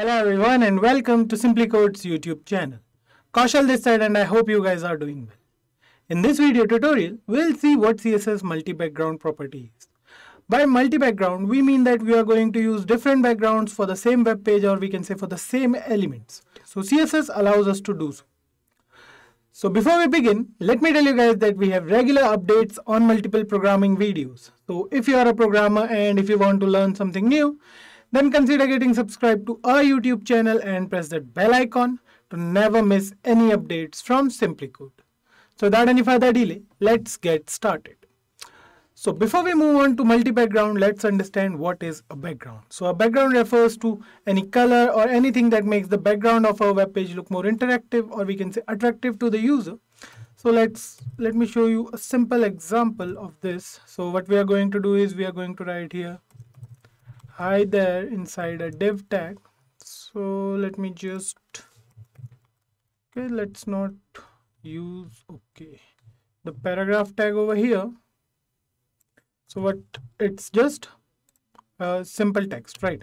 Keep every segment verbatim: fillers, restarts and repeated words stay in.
Hello everyone and welcome to SimpliCode's YouTube channel. Kaushal Desai and I hope you guys are doing well. In this video tutorial, we'll see what C S S multi-background property is. By multi-background, we mean that we are going to use different backgrounds for the same web page, or we can say for the same elements. So C S S allows us to do so. So before we begin, let me tell you guys that we have regular updates on multiple programming videos. So if you are a programmer and if you want to learn something new, then consider getting subscribed to our YouTube channel and press that bell icon to never miss any updates from SimpliCode. So without any further delay, let's get started. So before we move on to multi-background, let's understand what is a background. So a background refers to any color or anything that makes the background of our web page look more interactive, or we can say attractive to the user. So let's let me show you a simple example of this. So what we are going to do is we are going to write here hi there inside a div tag. So let me just okay let's not use okay the paragraph tag over here. So what it's just a simple text, right?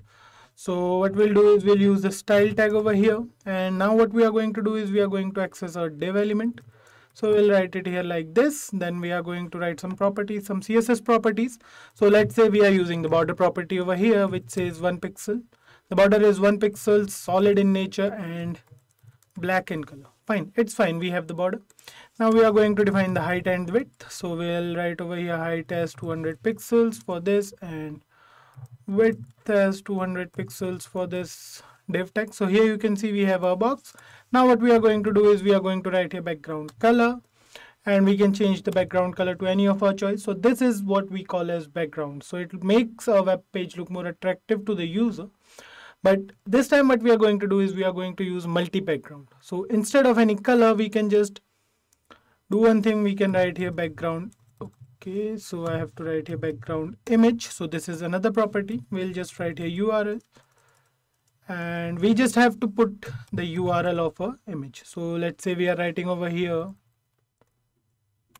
So what we'll do is we'll use the style tag over here, and now what we are going to do is we are going to access our div element. So we'll write it here like this. Then we are going to write some properties, some C S S properties. So let's say we are using the border property over here, which says one pixel. The border is one pixel, solid in nature and black in color. Fine, it's fine. We have the border. Now we are going to define the height and width. So we'll write over here height as two hundred pixels for this and width as two hundred pixels for this div tag. So here you can see we have our box. Now what we are going to do is we are going to write here background color, and we can change the background color to any of our choice. So this is what we call as background. So it makes our web page look more attractive to the user. But this time what we are going to do is we are going to use multi-background. So instead of any color, we can just do one thing. We can write here background. Okay, so I have to write here background image. So this is another property. We'll just write here U R L. And we just have to put the U R L of our image. So let's say we are writing over here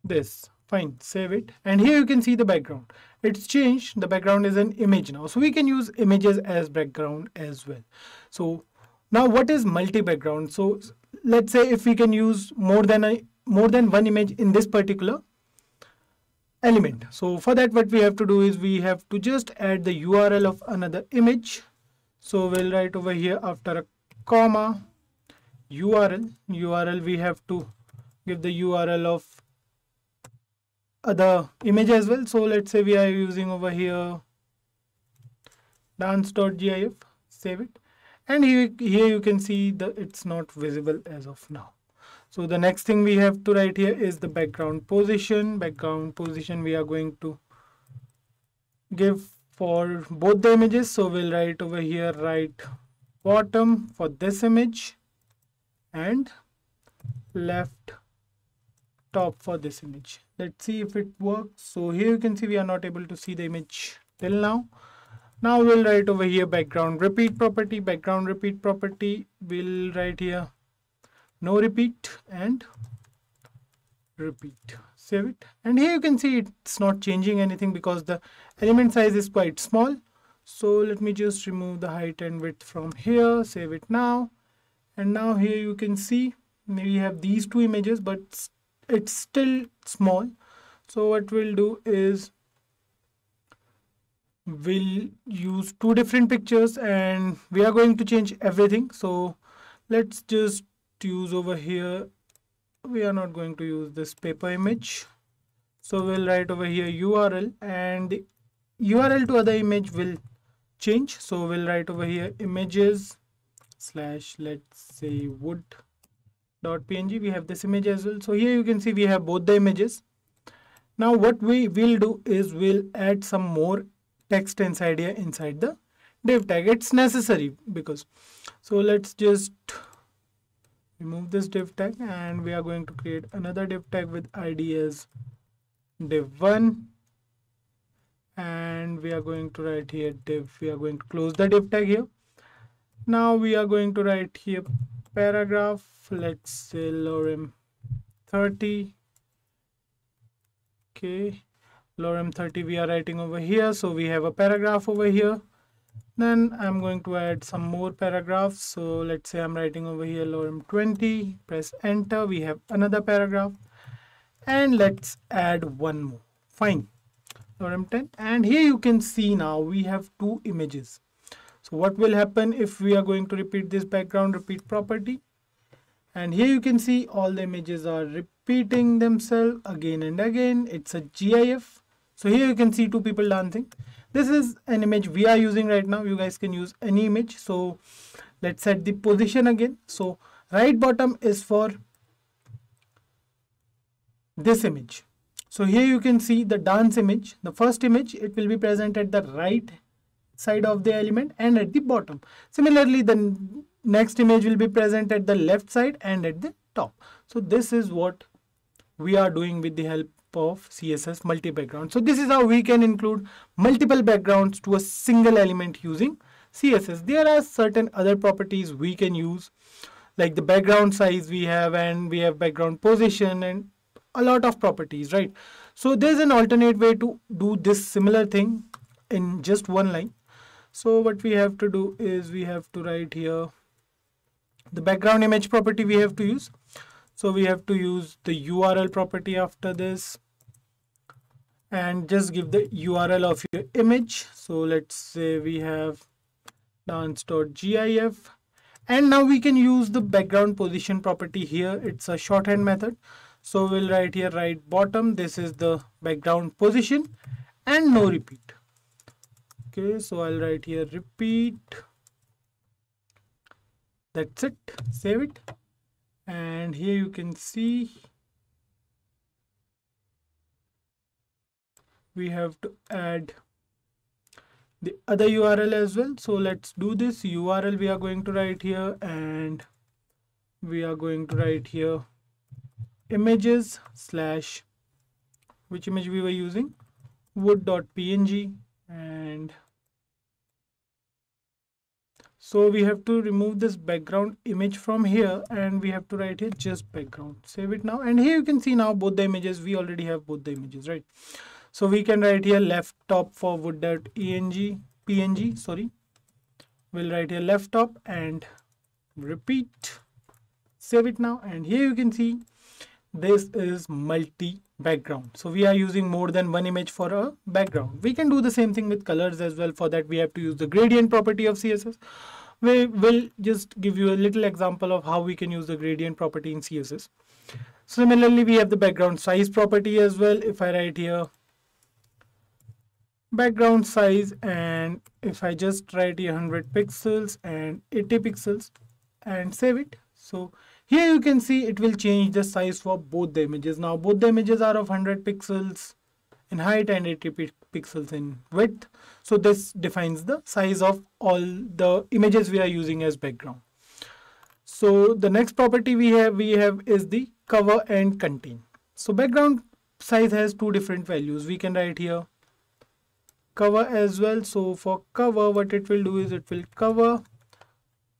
this. Fine, save it. And here you can see the background. It's changed. The background is an image now. So we can use images as background as well. So now what is multi-background? So let's say if we can use more than a more than one image in this particular element. So for that, what we have to do is we have to just add the U R L of another image. So we'll write over here after a comma U R L. U R L, we have to give the U R L of other image as well. So let's say we are using over here dance.gif. Save it. And here, here you can see that it's not visible as of now. So the next thing we have to write here is the background position. Background position we are going to give for both the images. So we'll write over here right bottom for this image and left top for this image. Let's see if it works. So here you can see we are not able to see the image till now. Now we'll write over here background repeat property. Background repeat property, we'll write here no repeat and repeat. Save it. And here you can see it's not changing anything because the element size is quite small. So let me just remove the height and width from here. Save it now. And now here you can see we have these two images, but it's still small. So what we'll do is we'll use two different pictures and we are going to change everything. So let's just use over here. We are not going to use this paper image. So we'll write over here U R L, and the U R L to other image will change. So we'll write over here images slash let's say wood dot png. We have this image as well. So here you can see we have both the images. Now what we will do is we'll add some more text inside here inside the div tag. It's necessary because so let's just remove this div tag, and we are going to create another div tag with I D as div one, and we are going to write here div. We are going to close the div tag here. Now we are going to write here paragraph, let's say lorem thirty. Okay, lorem thirty we are writing over here. So we have a paragraph over here, Then I'm going to add some more paragraphs. So let's say I'm writing over here lorem twenty, press enter. We have another paragraph, and let's add one more. Fine, lorem ten. And here you can see now we have two images. So what will happen if we are going to repeat this background repeat property? And here you can see all the images are repeating themselves again and again. It's a GIF. So here you can see two people dancing. This is an image we are using right now. You guys can use any image. So let's set the position again. So right bottom is for this image. So here you can see the dance image. The first image, it will be present at the right side of the element and at the bottom. Similarly, the next image will be present at the left side and at the top. So this is what we are doing with the help of C S S multi background. So this is how we can include multiple backgrounds to a single element using C S S. There are certain other properties we can use, like the background size we have, and we have background position, and a lot of properties, right? So there's an alternate way to do this similar thing in just one line. So what we have to do is we have to write here the background image property we have to use. So we have to use the U R L property after this, and just give the U R L of your image. So let's say we have dance.gif, and now we can use the background position property here. It's a shorthand method. So we'll write here right bottom. This is the background position and no repeat. Okay, so I'll write here repeat. That's it. Save it. And here you can see we have to add the other U R L as well. So let's do this U R L. We are going to write here, and we are going to write here images slash which image we were using, wood.png. And so we have to remove this background image from here, and we have to write here just background. Save it now. And here you can see now both the images. We already have both the images, right? So we can write here left top for wood.png. Sorry. We'll write here left top and repeat. Save it now. And here you can see this is multi background. So we are using more than one image for a background. We can do the same thing with colors as well. For that, we have to use the gradient property of C S S. We will just give you a little example of how we can use the gradient property in C S S. Similarly, we have the background size property as well. If I write here background size, and if I just write here one hundred pixels and eighty pixels and save it. So here you can see it will change the size for both the images. Now both the images are of one hundred pixels in height and eighty pixels in width. So this defines the size of all the images we are using as background. So the next property we have we have is the cover and contain. So background size has two different values. We can write here cover as well. So for cover, what it will do is it will cover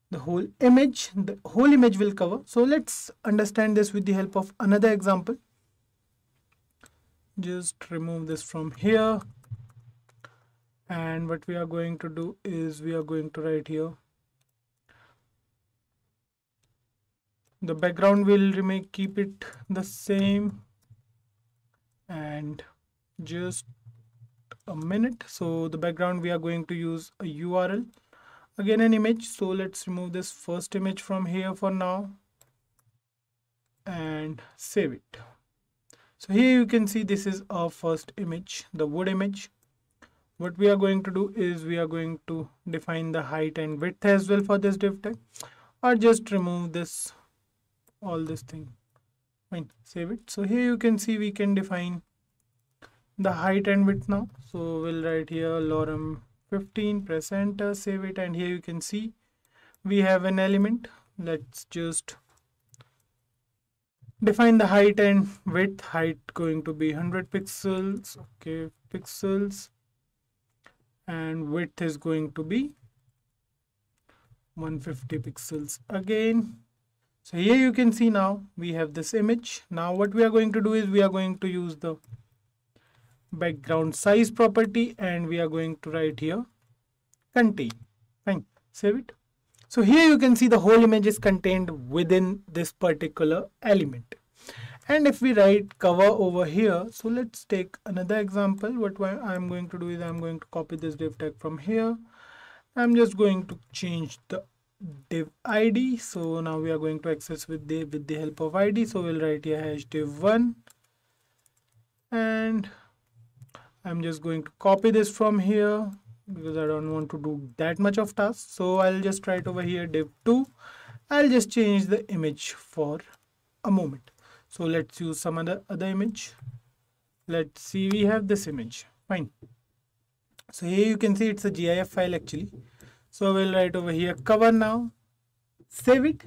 the whole image, the whole image will cover. So let's understand this with the help of another example. Just remove this from here. And what we are going to do is we are going to write here. The background will remain, keep it the same. And just a minute. So the background, we are going to use a U R L. Again an image. So let's remove this first image from here for now and save it. So here you can see this is our first image, the wood image. What we are going to do is we are going to define the height and width as well for this div tag, or just remove this, all this thing. Fine, save it. So here you can see we can define the height and width now. So we'll write here lorem fifteen, press enter, save it. And here you can see we have an element. Let's just define the height and width. Height going to be one hundred pixels, okay, pixels, and width is going to be one hundred fifty pixels again. So here you can see now we have this image. Now what we are going to do is we are going to use the background size property, and we are going to write here contain. Fine, save it. So here you can see the whole image is contained within this particular element. And if we write cover over here, so let's take another example. What I'm going to do is I'm going to copy this div tag from here. I'm just going to change the div I D. So now we are going to access with the with the help of I D. So we'll write here hash div one, and I'm just going to copy this from here because I don't want to do that much of tasks. So I'll just write over here div two. I'll just change the image for a moment. So let's use some other other image. Let's see, we have this image. Fine. So here you can see it's a GIF file actually. So we'll write over here cover now, save it,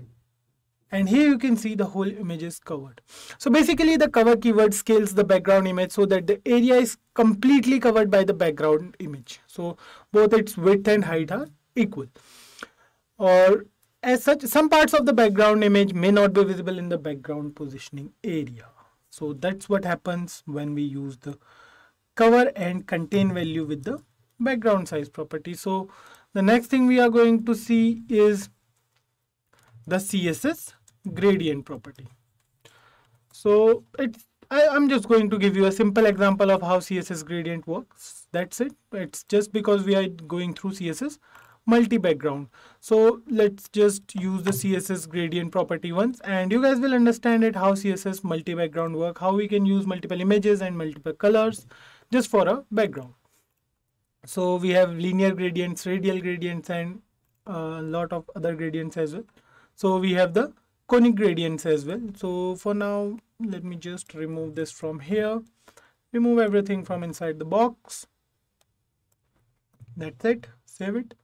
and here you can see the whole image is covered. So basically the cover keyword scales the background image so that the area is completely covered by the background image. So both its width and height are equal. Or as such, some parts of the background image may not be visible in the background positioning area. So that's what happens when we use the cover and contain value with the background size property. So the next thing we are going to see is the C S S gradient property. So it's, I, I'm just going to give you a simple example of how C S S gradient works. That's it. It's just because we are going through C S S multi-background. So let's just use the C S S gradient property once, and you guys will understand it, how C S S multi-background work, how we can use multiple images and multiple colors just for a background. So we have linear gradients, radial gradients, and a lot of other gradients as well. So we have the conic gradients as well. So for now, let me just remove this from here. Remove everything from inside the box. That's it. Save it.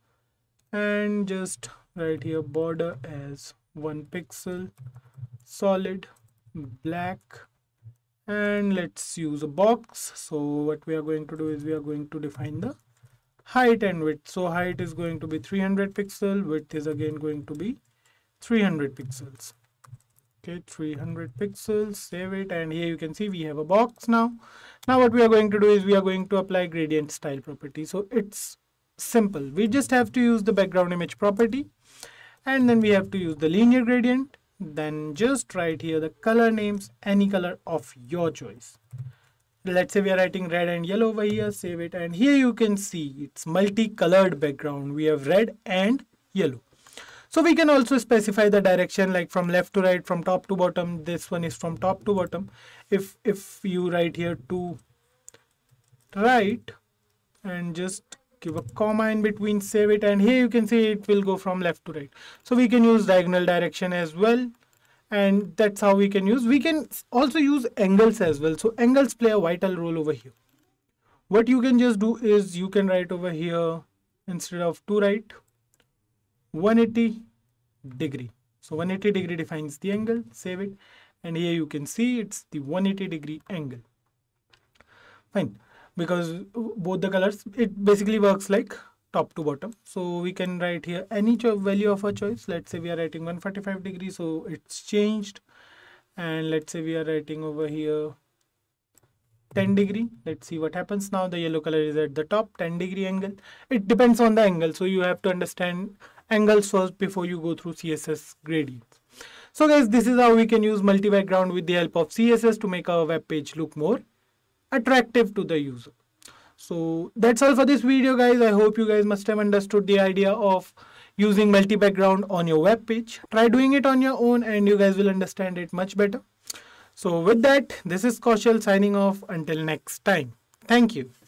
And just write here border as one pixel, solid, black, and let's use a box. So what we are going to do is we are going to define the height and width. So height is going to be three hundred pixels, width is again going to be three hundred pixels. Okay, three hundred pixels, save it, and here you can see we have a box now. Now what we are going to do is we are going to apply gradient style property. So it's simple, we just have to use the background image property, and then we have to use the linear gradient, then just write here the color names, any color of your choice. Let's say we are writing red and yellow over here, save it, and here you can see it's multicolored background. We have red and yellow. So we can also specify the direction, like from left to right, from top to bottom. This one is from top to bottom. If if you write here to right and just give a comma in between, save it, and here you can see it will go from left to right. So we can use diagonal direction as well, and that's how we can use. We can also use angles as well. So angles play a vital role over here. What you can just do is you can write over here, instead of to right, one eighty degree. So one eighty degree defines the angle, save it, and here you can see it's the one eighty degree angle. Fine. Because both the colors, it basically works like top to bottom. So we can write here any value of our choice. Let's say we are writing one forty-five degree, so it's changed. And let's say we are writing over here ten degree. Let's see what happens now. The yellow color is at the top, ten degree angle. It depends on the angle. So you have to understand angles first before you go through C S S gradients. So guys, this is how we can use multi-background with the help of C S S to make our web page look more attractive to the user. So that's all for this video, guys. I hope you guys must have understood the idea of using multi-background on your web page. Try doing it on your own and you guys will understand it much better. So with that, this is Kaushal signing off until next time. Thank you.